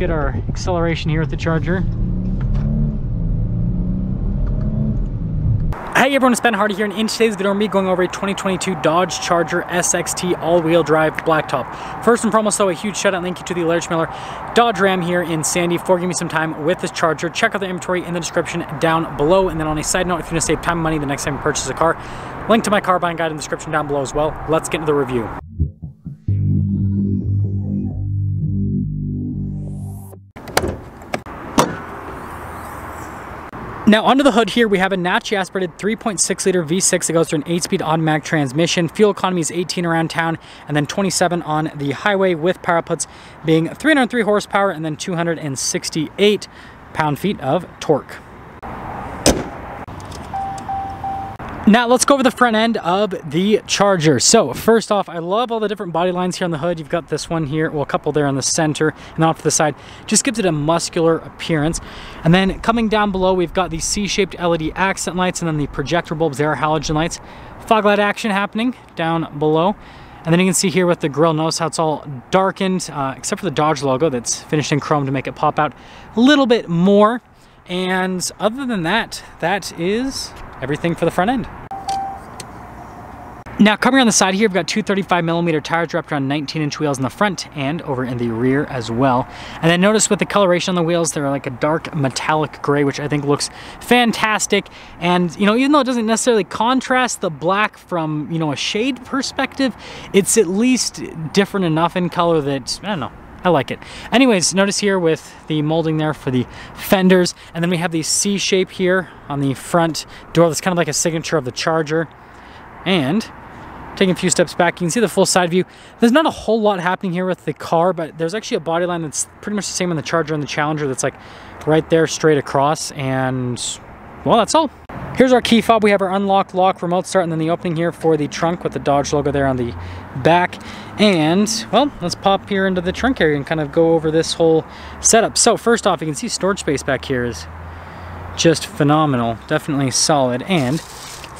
get our acceleration here at the Charger. Hey everyone, it's Ben Hardy here, and in today's video, I'm going to be going over a 2022 Dodge Charger SXT all-wheel drive Blacktop. First and foremost, though, a huge shout-out and thank you to the Lairch Miller Dodge Ram here in Sandy for giving me some time with this Charger. Check out the inventory in the description down below, and then on a side note, if you're going to save time and money the next time you purchase a car, link to my car buying guide in the description down below as well. Let's get into the review. Now, under the hood here, we have a naturally aspirated 3.6-liter V6 that goes through an 8-speed automatic transmission. Fuel economy is 18 around town and then 27 on the highway, with power outputs being 303 horsepower and then 268 pound-feet of torque. Now let's go over the front end of the Charger. So first off, I love all the different body lines here on the hood. You've got this one here, well, a couple there on the center, and then off to the side. Just gives it a muscular appearance. And then coming down below, we've got the C-shaped LED accent lights and then the projector bulbs. They are halogen lights. Fog light action happening down below. And then you can see here with the grille, notice how it's all darkened, except for the Dodge logo that's finished in chrome to make it pop out a little bit more. And other than that, that is everything for the front end. Now coming around the side here, we've got 235mm tires wrapped around 19-inch wheels in the front and over in the rear as well. And then notice with the coloration on the wheels, they're like a dark metallic gray, which I think looks fantastic. And you know, even though it doesn't necessarily contrast the black from, you know, a shade perspective, it's at least different enough in color that, I don't know, I like it. Anyways, notice here with the molding there for the fenders, and then we have the C shape here on the front door that's kind of like a signature of the Charger. And taking a few steps back, you can see the full side view. There's not a whole lot happening here with the car, but there's actually a body line that's pretty much the same on the Charger and the Challenger that's like right there straight across, and well, that's all. Here's our key fob. We have our unlock, lock, remote start, and then the opening here for the trunk with the Dodge logo there on the back. And, well, let's pop here into the trunk area and kind of go over this whole setup. So first off, you can see storage space back here is just phenomenal, definitely solid. And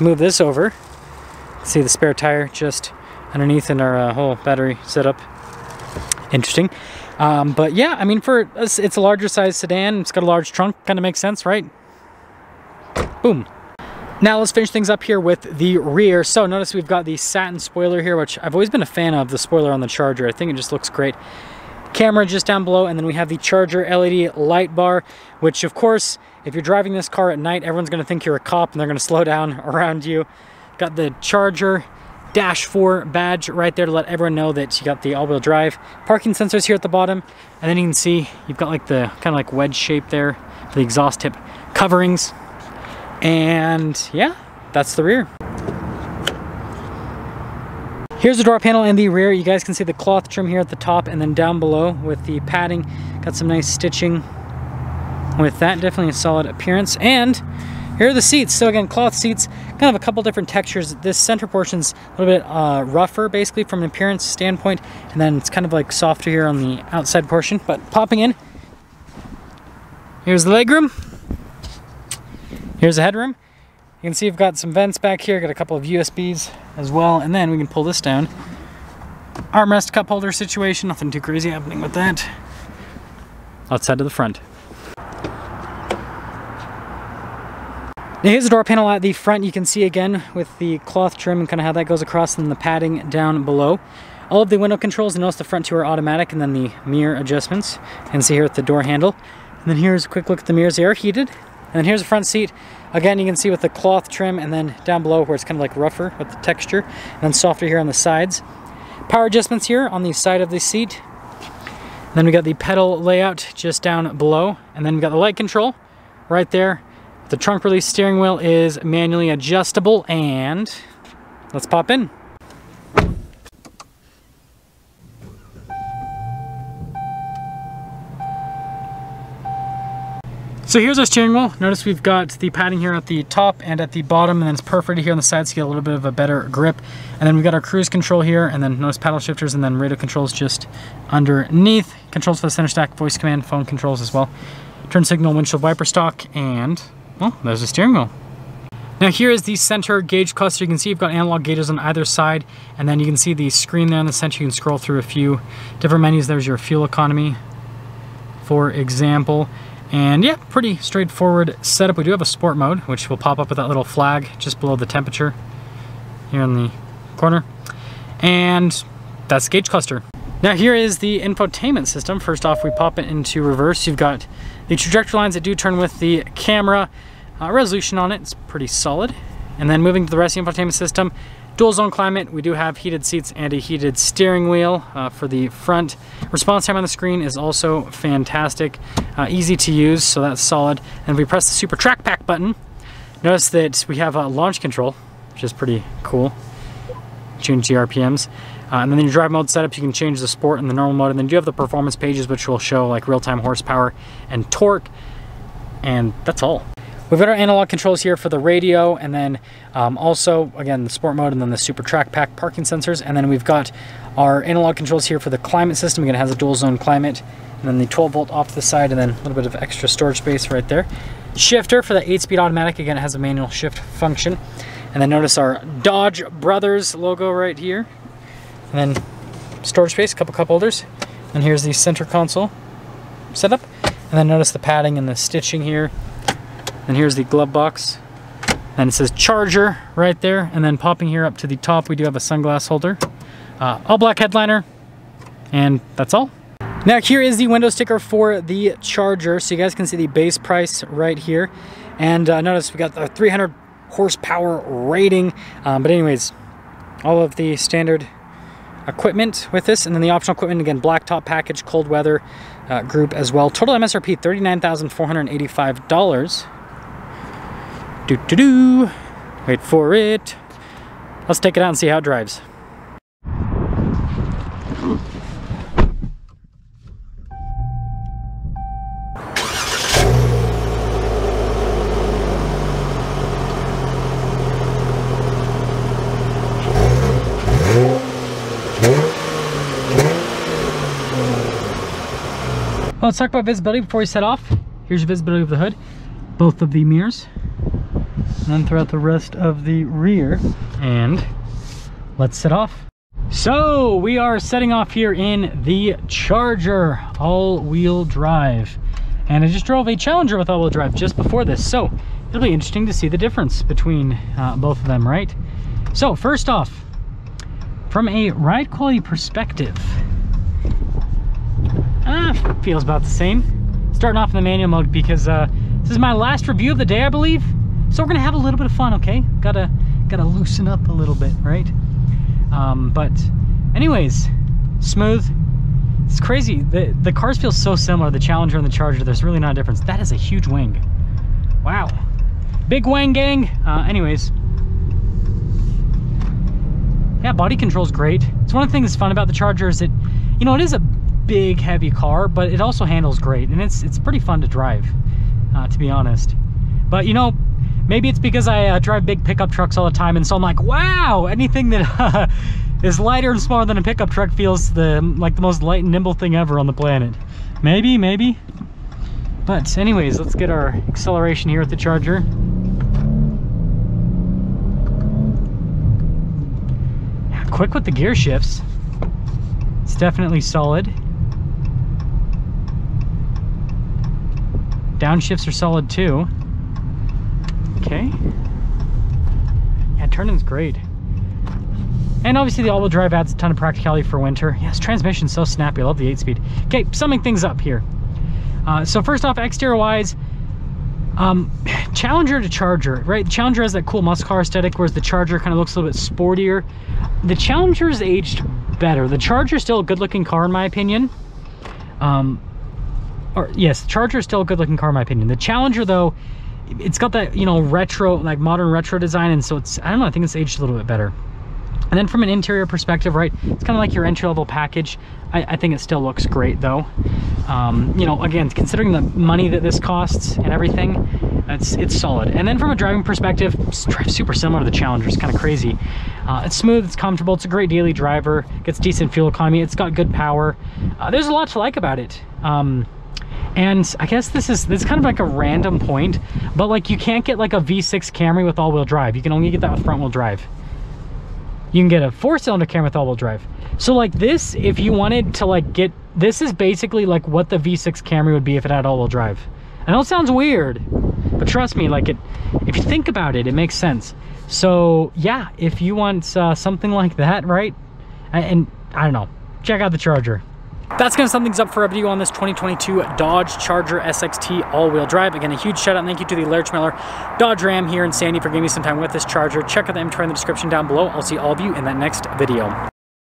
move this over, see the spare tire just underneath in our whole battery setup. Interesting. But yeah, I mean, for us, it's a larger size sedan. It's got a large trunk, kind of makes sense, right? Boom. Now let's finish things up here with the rear. So notice we've got the satin spoiler here, which I've always been a fan of the spoiler on the Charger. I think it just looks great. Camera just down below, and then we have the Charger LED light bar, which of course, if you're driving this car at night, everyone's gonna think you're a cop and they're gonna slow down around you. Got the Charger -4 badge right there to let everyone know that you got the all-wheel drive. Parking sensors here at the bottom, and then you can see you've got like the kind of like wedge shape there for the exhaust tip coverings. And yeah, that's the rear. Here's the door panel in the rear. You guys can see the cloth trim here at the top, and then down below with the padding. Got some nice stitching with that, definitely a solid appearance. And here are the seats. So again, cloth seats, kind of a couple different textures. This center portion's a little bit rougher basically from an appearance standpoint, and then it's kind of like softer here on the outside portion. But popping in, here's the legroom. Here's the headroom. You can see you've got some vents back here, got a couple of USBs as well, and then we can pull this down. Armrest cup holder situation, nothing too crazy happening with that. Let's head to the front. Now here's the door panel at the front. You can see again with the cloth trim and kind of how that goes across, and the padding down below. All of the window controls, and notice the front two are automatic, and then the mirror adjustments. You can see here at the door handle. And then here's a quick look at the mirrors. They are heated. And then here's the front seat. Again, you can see with the cloth trim, and then down below where it's kind of like rougher with the texture, and then softer here on the sides. Power adjustments here on the side of the seat. And then we got the pedal layout just down below. And then we got the light control right there. The trunk release steering wheel is manually adjustable, and let's pop in. So here's our steering wheel. Notice we've got the padding here at the top and at the bottom, and then it's perforated here on the sides to get a little bit of a better grip. And then we've got our cruise control here, and then notice paddle shifters, and then radio controls just underneath. Controls for the center stack, voice command, phone controls as well. Turn signal, windshield wiper stalk, and well, there's the steering wheel. Now here is the center gauge cluster. You can see you've got analog gauges on either side, and then you can see the screen there in the center. You can scroll through a few different menus. There's your fuel economy, for example. And yeah, pretty straightforward setup. We do have a sport mode, which will pop up with that little flag just below the temperature here in the corner. And that's the gauge cluster. Now here is the infotainment system. First off, we pop it into reverse. You've got the trajectory lines that do turn with the camera. Resolution on it, it's pretty solid. And then moving to the rest of the infotainment system, dual zone climate, we do have heated seats and a heated steering wheel for the front. Response time on the screen is also fantastic, easy to use, so that's solid. And if we press the super track pack button, notice that we have launch control, which is pretty cool. Change the RPMs. And then your drive mode setups, you can change the sport and the normal mode. And then you have the performance pages, which will show like real-time horsepower and torque. And that's all. We've got our analog controls here for the radio, and then also, again, the sport mode, and then the super track pack parking sensors. And then we've got our analog controls here for the climate system. Again, it has a dual zone climate, and then the 12 volt off to the side, and then a little bit of extra storage space right there. Shifter for the 8-speed automatic. Again, it has a manual shift function. And then notice our Dodge Brothers logo right here. And then storage space, a couple cup holders. And here's the center console setup. And then notice the padding and the stitching here. And here's the glove box. And it says Charger right there. And then popping here up to the top, we do have a sunglass holder. All black headliner. And that's all. Now here is the window sticker for the Charger. So you guys can see the base price right here. And notice we got the 300 horsepower rating. But anyways, all of the standard equipment with this. And then the optional equipment, again, Blacktop package, cold weather group as well. Total MSRP, $39,485. Wait for it. Let's take it out and see how it drives. Well, let's talk about visibility before we set off. Here's your visibility of the hood, both of the mirrors, and then throughout the rest of the rear. And let's set off. So we are setting off here in the Charger all-wheel drive. And I just drove a Challenger with all-wheel drive just before this, so it'll be interesting to see the difference between both of them, right? So first off, from a ride quality perspective, feels about the same. Starting off in the manual mode because this is my last review of the day, I believe. So we're gonna have a little bit of fun, okay? Gotta loosen up a little bit, right? But anyways, smooth. It's crazy. The cars feel so similar, the Challenger and the Charger. There's really not a difference. That is a huge wing. Wow. Big wing, gang. Anyways. Yeah, body control's great. It's one of the things that's fun about the Charger is that, you know, it is a big, heavy car, but it also handles great. And it's pretty fun to drive, to be honest. But, you know, maybe it's because I drive big pickup trucks all the time, and so I'm like, wow, anything that is lighter and smaller than a pickup truck feels like the most light and nimble thing ever on the planet. Maybe. But anyways, let's get our acceleration here at the Charger. Yeah, quick with the gear shifts. It's definitely solid. Downshifts are solid too. Okay. Yeah, turning's great. And obviously the all-wheel drive adds a ton of practicality for winter. Yes, transmission's so snappy. I love the 8-speed. Okay, summing things up here. So first off, exterior-wise, Challenger to Charger, right? The Challenger has that cool muscle car aesthetic, whereas the Charger kind of looks a little bit sportier. The Challenger's aged better. The Charger's still a good-looking car, in my opinion. The Charger's still a good-looking car, in my opinion. The Challenger, though, it's got that, you know, retro, like modern retro design, and so it's, I don't know, I think it's aged a little bit better. And then from an interior perspective, right, it's kind of like your entry-level package. I think it still looks great, though. You know, again, considering the money that this costs and everything, it's solid. And then from a driving perspective, it's super similar to the Challenger. It's kind of crazy. It's smooth, it's comfortable, it's a great daily driver, gets decent fuel economy, it's got good power. There's a lot to like about it. And I guess this is kind of like a random point, but like you can't get like a V6 Camry with all-wheel drive. You can only get that with front-wheel drive. You can get a 4-cylinder Camry with all-wheel drive. So like this, if you wanted to like get This is basically like what the V6 Camry would be if it had all-wheel drive. I know it sounds weird, but trust me, like if you think about it, it makes sense. So yeah, if you want something like that, right? And I don't know, check out the Charger. That's gonna sum things up for a video on this 2022 Dodge Charger SXT all-wheel drive. Again, a huge shout out and thank you to the Lairch Miller Dodge Ram here in Sandy for giving me some time with this Charger. Check out the inventory in the description down below. I'll see all of you in that next video.